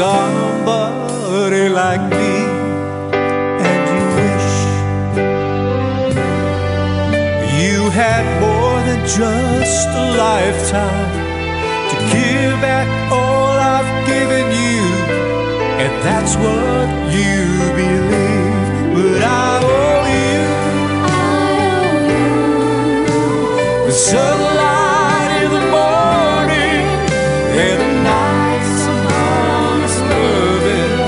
somebody like me, and you wish you had more than just a lifetime to give back all I've given you, and that's what you believe. But I owe you, the sunlight in the morning and the nights of honest loving.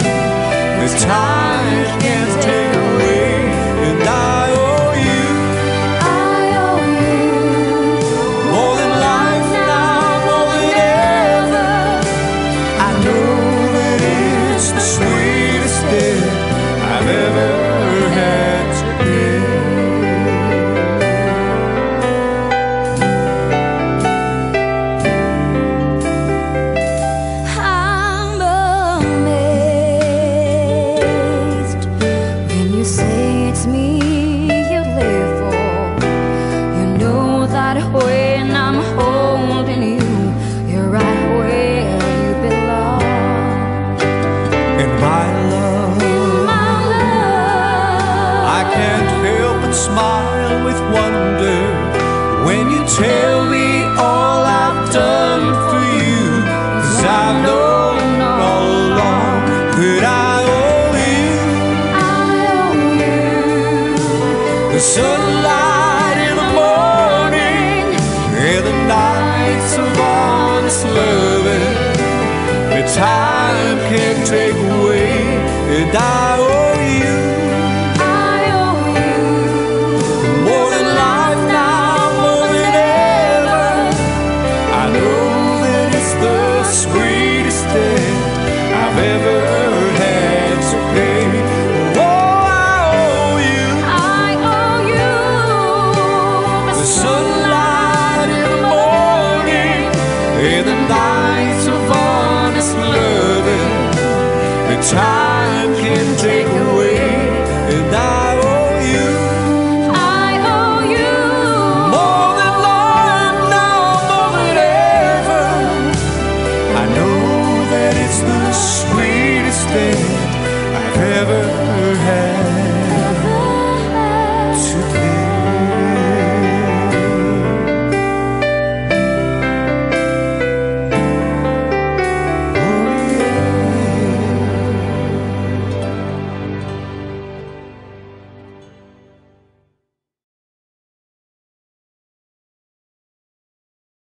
This time can't take away, and I owe you more than life now, more than ever. I know that it's the sweetest day I've ever had to give. Smile with wonder when you tell me all I've done for you, 'cause I've known all along that I owe you. The sunlight in the morning and the nights of honest loving, the time can't take away, and I owe you. Sweetest day I've ever had to pay. Oh, I owe you. I owe you the sunlight in the morning and the nights of honest loving. The time.